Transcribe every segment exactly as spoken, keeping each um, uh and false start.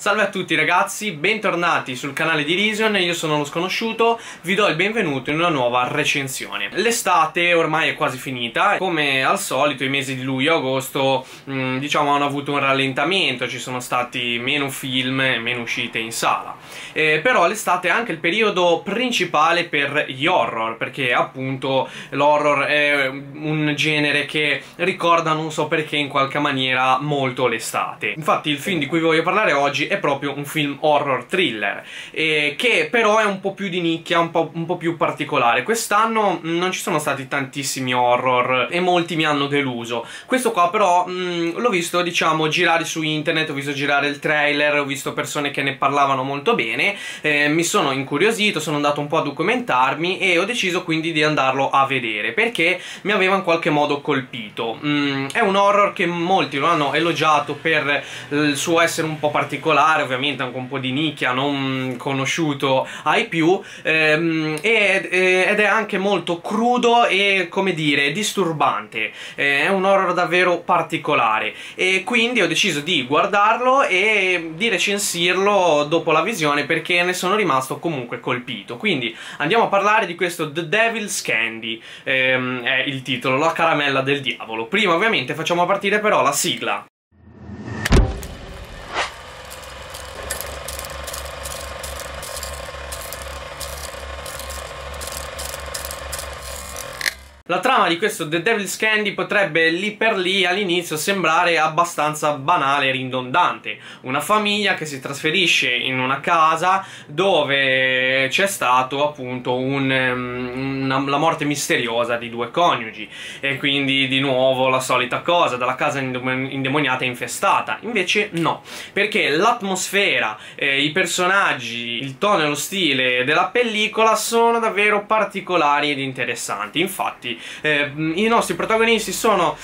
Salve a tutti ragazzi, bentornati sul canale di Reason, io sono Lo Sconosciuto, vi do il benvenuto in una nuova recensione. L'estate ormai è quasi finita, come al solito i mesi di luglio e agosto mh, diciamo hanno avuto un rallentamento, ci sono stati meno film e meno uscite in sala. Eh, però l'estate è anche il periodo principale per gli horror, perché appunto l'horror è un genere che ricorda, non so perché, in qualche maniera molto l'estate. Infatti il film di cui vi voglio parlare oggi è proprio un film horror thriller eh, che però è un po' più di nicchia, un po', un po' più particolare. Quest'anno non ci sono stati tantissimi horror e molti mi hanno deluso. Questo qua però l'ho visto, diciamo, girare su internet, ho visto girare il trailer, ho visto persone che ne parlavano molto bene, eh, mi sono incuriosito, sono andato un po' a documentarmi e ho deciso quindi di andarlo a vedere perché mi aveva in qualche modo colpito. Mm, è un horror che molti lo hanno elogiato per il suo essere un po' particolare, ovviamente anche un po' di nicchia, non conosciuto ai più, ehm, ed, ed è anche molto crudo e, come dire, disturbante. Eh, è un horror davvero particolare e quindi ho deciso di guardarlo e di recensirlo dopo la visione perché ne sono rimasto comunque colpito. Quindi andiamo a parlare di questo The Devil's Candy, ehm, è il titolo, la caramella del diavolo. Prima ovviamente facciamo partire però la sigla. La trama di questo The Devil's Candy potrebbe lì per lì all'inizio sembrare abbastanza banale e ridondante. Una famiglia che si trasferisce in una casa dove c'è stato appunto un, una, la morte misteriosa di due coniugi e quindi di nuovo la solita cosa, dalla casa indemoniata e infestata. Invece no, perché l'atmosfera, eh, i personaggi, il tono e lo stile della pellicola sono davvero particolari ed interessanti. Infatti Eh, i nostri protagonisti sono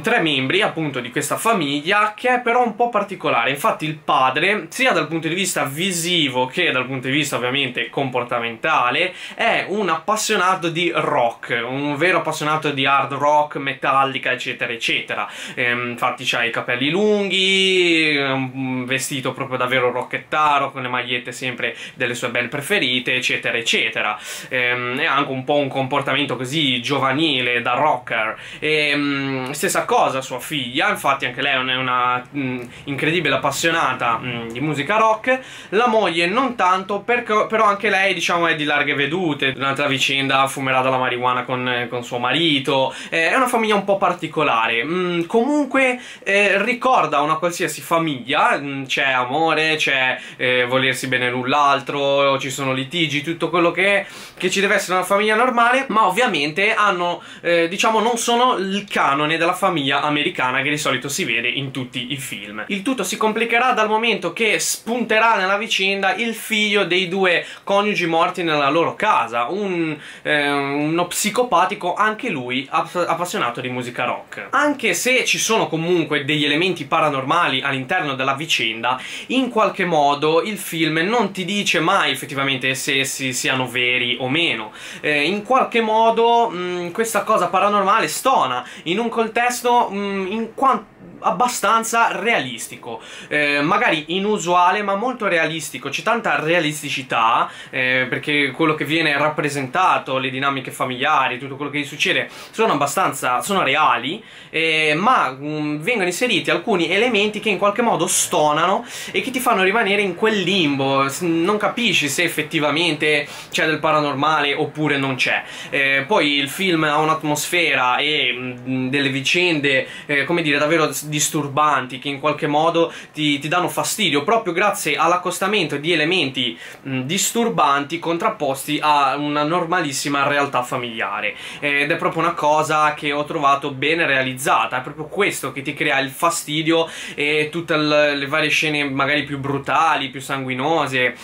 tre membri appunto di questa famiglia, che è però un po' particolare. Infatti il padre, sia dal punto di vista visivo che dal punto di vista ovviamente comportamentale, è un appassionato di rock, un vero appassionato di hard rock, metallica eccetera eccetera. Ehm, infatti c'ha i capelli lunghi, un vestito proprio davvero rockettaro, con le magliette sempre delle sue band preferite eccetera eccetera. Ehm, è anche un po' un comportamento così giovanile, da rocker. Ehm, Stessa cosa sua figlia, infatti anche lei è una mh, incredibile appassionata mh, di musica rock. La moglie non tanto, perché, però anche lei diciamo è di larghe vedute, durante la vicenda fumerà dalla marijuana con, con suo marito. Eh, è una famiglia un po' particolare, mh, comunque eh, ricorda una qualsiasi famiglia, c'è amore, c'è eh, volersi bene l'un l'altro, ci sono litigi, tutto quello che, che ci deve essere una famiglia normale, ma ovviamente hanno, eh, diciamo, non sono il canone della famiglia americana che di solito si vede in tutti i film. Il tutto si complicherà dal momento che spunterà nella vicenda il figlio dei due coniugi morti nella loro casa, un, eh, uno psicopatico anche lui app appassionato di musica rock. Anche se ci sono comunque degli elementi paranormali all'interno della vicenda, in qualche modo il film non ti dice mai effettivamente se essi siano veri o meno. Eh, in qualche modo mh, questa cosa paranormale stona in un contesto mh, in quanto abbastanza realistico, eh, magari inusuale ma molto realistico. C'è tanta realisticità eh, perché quello che viene rappresentato, le dinamiche familiari, tutto quello che gli succede sono abbastanza sono reali, eh, ma mh, vengono inseriti alcuni elementi che in qualche modo stonano e che ti fanno rimanere in quel limbo, non capisci se effettivamente c'è del paranormale oppure non c'è. Eh, poi il film ha un'atmosfera e mh, delle vicende eh, come dire davvero disturbanti, che in qualche modo ti, ti danno fastidio proprio grazie all'accostamento di elementi mh, disturbanti contrapposti a una normalissima realtà familiare, ed è proprio una cosa che ho trovato bene realizzata. È proprio questo che ti crea il fastidio e tutte le varie scene magari più brutali, più sanguinose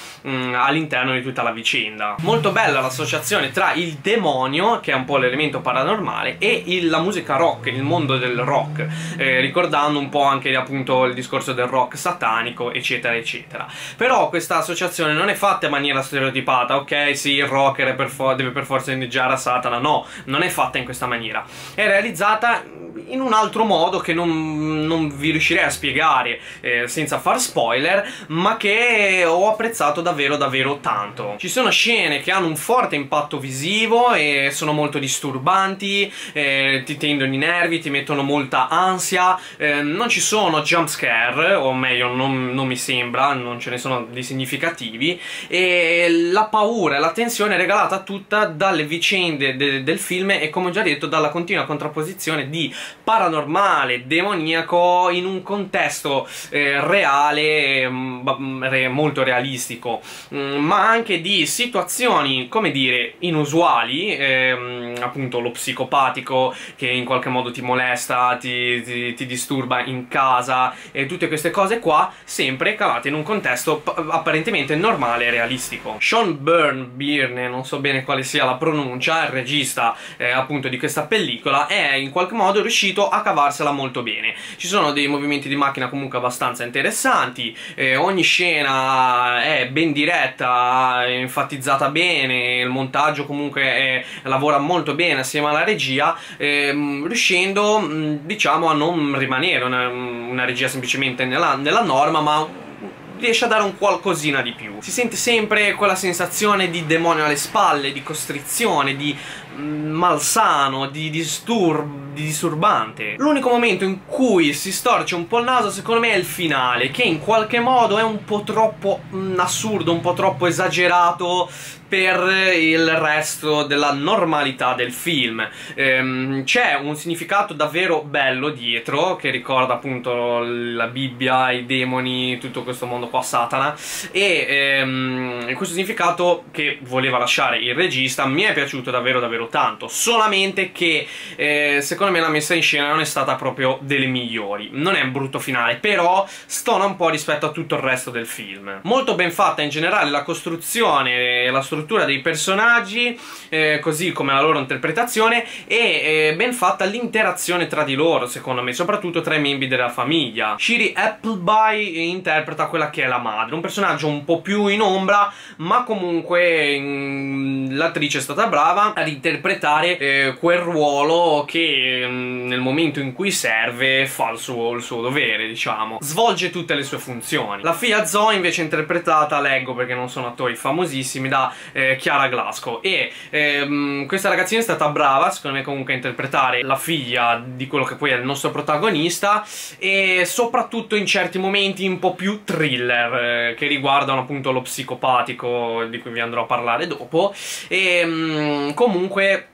all'interno di tutta la vicenda. Molto bella l'associazione tra il demonio, che è un po' l'elemento paranormale, e il, la musica rock, il mondo del rock. Eh, ricordate sfruttando un po' anche appunto il discorso del rock satanico, eccetera eccetera. Però questa associazione non è fatta in maniera stereotipata, ok sì il rocker è per deve per forza inneggiare a Satana, no, non è fatta in questa maniera, è realizzata in un altro modo che non, non vi riuscirei a spiegare eh, senza far spoiler, ma che ho apprezzato davvero davvero tanto. Ci sono scene che hanno un forte impatto visivo e sono molto disturbanti, eh, ti tendono i nervi, ti mettono molta ansia, eh, non ci sono jumpscare, o meglio non, non mi sembra, non ce ne sono di significativi, e la paura e la tensione è regalata tutta dalle vicende de del film e, come ho già detto, dalla continua contrapposizione di paranormale, demoniaco in un contesto eh, reale, re molto realistico, ma anche di situazioni, come dire, inusuali, eh, appunto lo psicopatico che in qualche modo ti molesta, ti, ti, ti disturba in casa, e tutte queste cose qua sempre calate in un contesto apparentemente normale e realistico. Sean Byrne, Byrne, non so bene quale sia la pronuncia, il regista eh, appunto di questa pellicola, è in qualche modo riuscito a cavarsela molto bene. Ci sono dei movimenti di macchina comunque abbastanza interessanti, eh, ogni scena è ben diretta, è enfatizzata bene, il montaggio comunque è, lavora molto bene assieme alla regia, eh, riuscendo diciamo a non rimanere una, una regia semplicemente nella, nella norma, ma riesce a dare un qualcosina di più. Si sente sempre quella sensazione di demonio alle spalle, di costrizione, di malsano, di, disturb di disturbante. L'unico momento in cui si storce un po' il naso secondo me è il finale, che in qualche modo è un po' troppo mh, assurdo, un po' troppo esagerato per il resto della normalità del film. Ehm, c'è un significato davvero bello dietro, che ricorda appunto la Bibbia, i demoni, tutto questo mondo qua, Satana, e ehm, questo significato che voleva lasciare il regista mi è piaciuto davvero davvero tanto, solamente che eh, secondo me la messa in scena non è stata proprio delle migliori. Non è un brutto finale, però stona un po' rispetto a tutto il resto del film. Molto ben fatta in generale la costruzione e la struttura dei personaggi, eh, così come la loro interpretazione, e eh, ben fatta l'interazione tra di loro secondo me, soprattutto tra i membri della famiglia. Shiri Appleby interpreta quella che è la madre, un personaggio un po' più in ombra, ma comunque l'attrice è stata brava ad interpretare eh, quel ruolo che mh, nel momento in cui serve fa il suo, il suo dovere, diciamo, svolge tutte le sue funzioni. La figlia Zoe invece è interpretata, leggo perché non sono attori famosissimi, da eh, Chiara Glasco, e ehm, questa ragazzina è stata brava secondo me comunque a interpretare la figlia di quello che poi è il nostro protagonista, e soprattutto in certi momenti un po' più thriller eh, che riguardano appunto lo psicopatico, di cui vi andrò a parlare dopo, e mh, comunque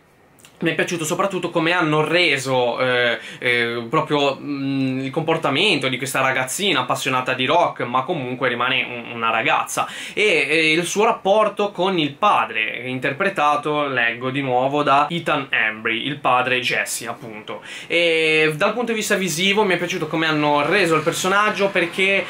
mi è piaciuto soprattutto come hanno reso eh, eh, proprio mh, il comportamento di questa ragazzina appassionata di rock, ma comunque rimane un, una ragazza, e, e il suo rapporto con il padre, interpretato, leggo di nuovo, da Ethan Embry, il padre Jesse appunto. E dal punto di vista visivo mi è piaciuto come hanno reso il personaggio, perché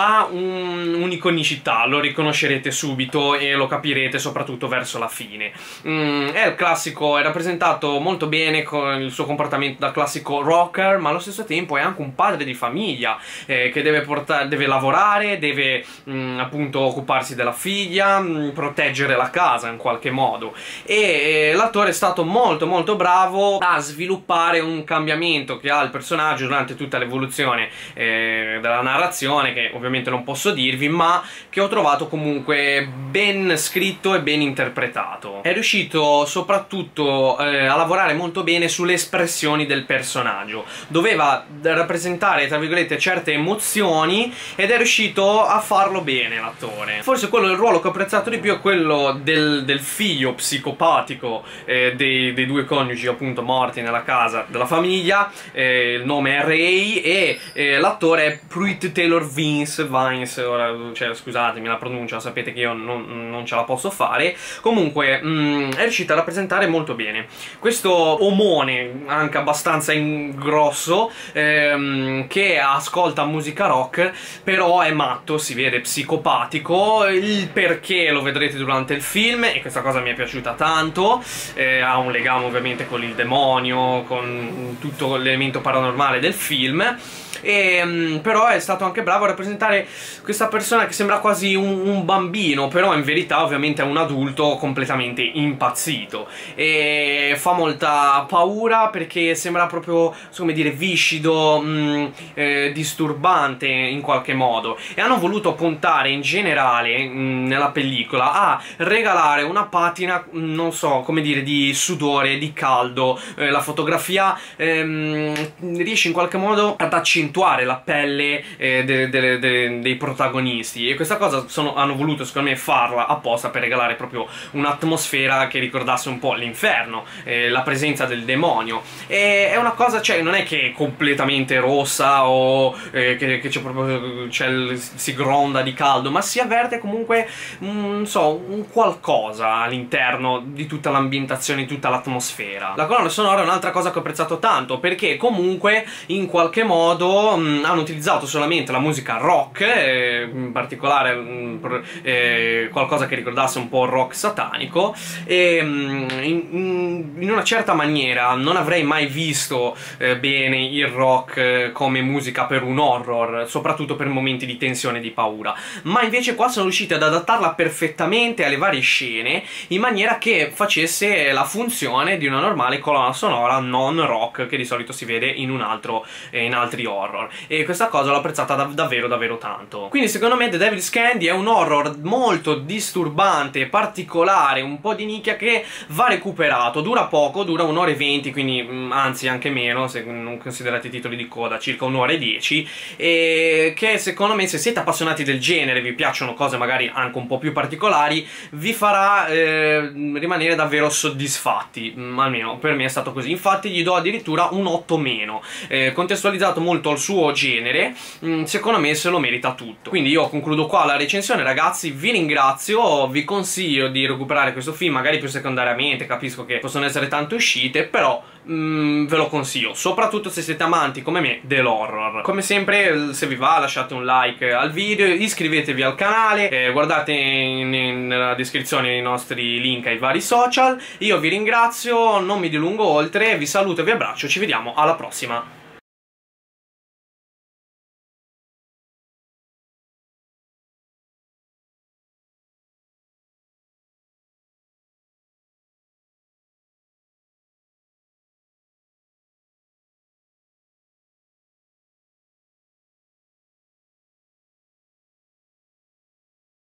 ha un'iconicità, un lo riconoscerete subito e lo capirete soprattutto verso la fine. Mm, è il classico, è rappresentato molto bene con il suo comportamento da classico rocker, ma allo stesso tempo è anche un padre di famiglia eh, che deve, portare, deve lavorare, deve mm, appunto occuparsi della figlia, mh, proteggere la casa in qualche modo, e eh, l'attore è stato molto molto bravo a sviluppare un cambiamento che ha il personaggio durante tutta l'evoluzione eh, della narrazione, che ovviamente non posso dirvi, ma che ho trovato comunque ben scritto e ben interpretato. È riuscito soprattutto eh, a lavorare molto bene sulle espressioni del personaggio. Doveva rappresentare, tra virgolette, certe emozioni, ed è riuscito a farlo bene l'attore. Forse quello, il ruolo che ho apprezzato di più è quello del, del figlio psicopatico eh, dei, dei due coniugi appunto morti nella casa della famiglia, eh, il nome è Ray, e eh, l'attore è Pruitt Taylor Vince, Vince, ora, cioè, scusatemi la pronuncia, sapete che io non, non ce la posso fare. Comunque mh, è riuscita a rappresentare molto bene questo omone, anche abbastanza in grosso, ehm, che ascolta musica rock, però è matto, si vede, psicopatico. Il perché lo vedrete durante il film, e questa cosa mi è piaciuta tanto. Eh, ha un legame ovviamente con il demonio, con tutto l'elemento paranormale del film. e, però è stato anche bravo a rappresentare questa persona che sembra quasi un, un bambino, però in verità ovviamente è un adulto completamente impazzito, e fa molta paura perché sembra proprio, come dire, viscido, mh, eh, disturbante in qualche modo, e hanno voluto puntare in generale mh, nella pellicola a regalare una patina, mh, non so come dire, di sudore, di caldo. Eh, la fotografia ehm, riesce in qualche modo ad accentuare la pelle eh, de, de, de, dei protagonisti, e questa cosa sono, hanno voluto secondo me farla apposta per regalare proprio un'atmosfera che ricordasse un po' l'inferno, eh, la presenza del demonio. E è una cosa, cioè non è che è completamente rossa o eh, che, che c'è proprio, cioè, si gronda di caldo, ma si avverte comunque mh, non so, un qualcosa all'interno di tutta l'ambientazione, di tutta l'atmosfera. La colonna sonora è un'altra cosa che ho apprezzato tanto, perché comunque in qualche modo mh, hanno utilizzato solamente la musica rock, eh, in particolare mh, per, eh, qualcosa che ricordasse un po' il rock satanico, e mh, in, in una certa maniera non avrei mai visto eh, bene il rock eh, come musica per un horror, soprattutto per momenti di tensione e di paura, ma invece qua sono riusciti ad adattarla perfettamente alle varie scene in maniera che facesse la funzione di una normale colonna sonora non rock che di solito si vede in un altro eh, in altri horror, e questa cosa l'ho apprezzata dav davvero davvero tanto. Quindi secondo me The Devil's Candy è un horror molto disturbante, particolare, un po' di nicchia, che va recuperato. Dura poco, dura un'ora e venti, quindi anzi anche meno se non considerate i titoli di coda, circa un'ora e dieci, e che secondo me, se siete appassionati del genere, vi piacciono cose magari anche un po' più particolari, vi farà eh, rimanere davvero soddisfatti, almeno per me è stato così. Infatti gli do addirittura un otto meno, eh, contestualizzato molto al suo genere, mh, secondo me se lo merita tutto. Quindi io concludo qua la recensione, ragazzi, vi ringrazio, vi consiglio di recuperare questo film, magari più secondariamente, capisco che possono essere tante uscite, però mh, ve lo consiglio, soprattutto se siete amanti come me dell'horror. Come sempre, se vi va, lasciate un like al video, iscrivetevi al canale, eh, guardate in, in, nella descrizione i nostri link ai vari social. Io vi ringrazio, non mi dilungo oltre, vi saluto e vi abbraccio, ci vediamo alla prossima.